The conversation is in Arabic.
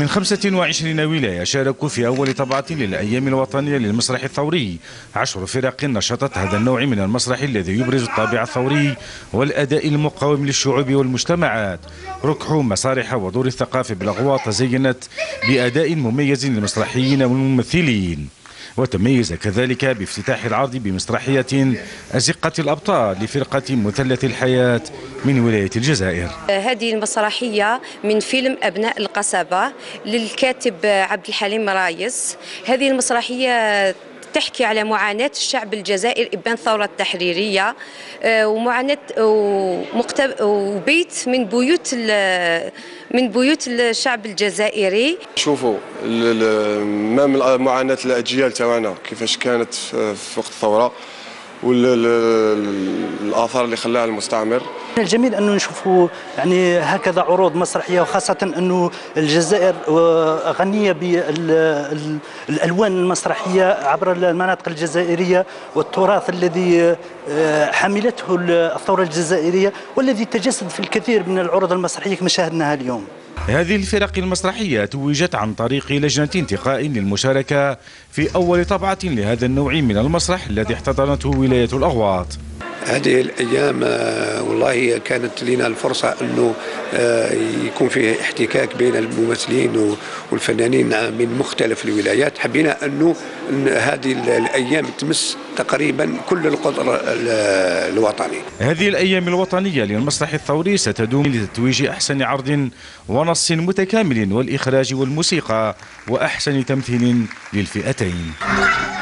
من 25 ولاية شاركوا في أول طبعة للأيام الوطنية للمسرح الثوري 10 فرق نشطت هذا النوع من المسرح الذي يبرز الطابع الثوري والأداء المقاوم للشعوب والمجتمعات. ركح مسارح ودور الثقافة بالأغواط زينت بأداء مميز للمسرحيين والممثلين، وتميز كذلك بافتتاح العرض بمسرحية أزقة الأبطال لفرقة مثلث الحياة من ولاية الجزائر. هذه المسرحية من فيلم أبناء القصبة للكاتب عبد الحليم مرايز. هذه المسرحية تحكي على معاناة الشعب الجزائري إبان الثورة التحريرية ومعاناة وبيت من بيوت الشعب الجزائري. شوفوا معاناة الأجيال تاعنا كيفاش كانت في وقت الثورة والآثار اللي خلاها المستعمر. الجميل أنه نشوفوا يعني هكذا عروض مسرحية، وخاصة أنه الجزائر غنية بالألوان المسرحية عبر المناطق الجزائرية والتراث الذي حملته الثورة الجزائرية والذي تجسد في الكثير من العروض المسرحية كما شاهدناها اليوم. هذه الفرق المسرحية توجت عن طريق لجنة انتقاء للمشاركة في أول طبعة لهذا النوع من المسرح الذي احتضنته ولاية الأغواط. هذه الأيام والله كانت لنا الفرصة أنه يكون فيه احتكاك بين الممثلين والفنانين من مختلف الولايات. حبينا أنه هذه الأيام تمس تقريبا كل القطر الوطني. هذه الأيام الوطنية للمسرح الثوري ستدوم لتتويج أحسن عرض ونص متكامل والإخراج والموسيقى وأحسن تمثيل للفئتين.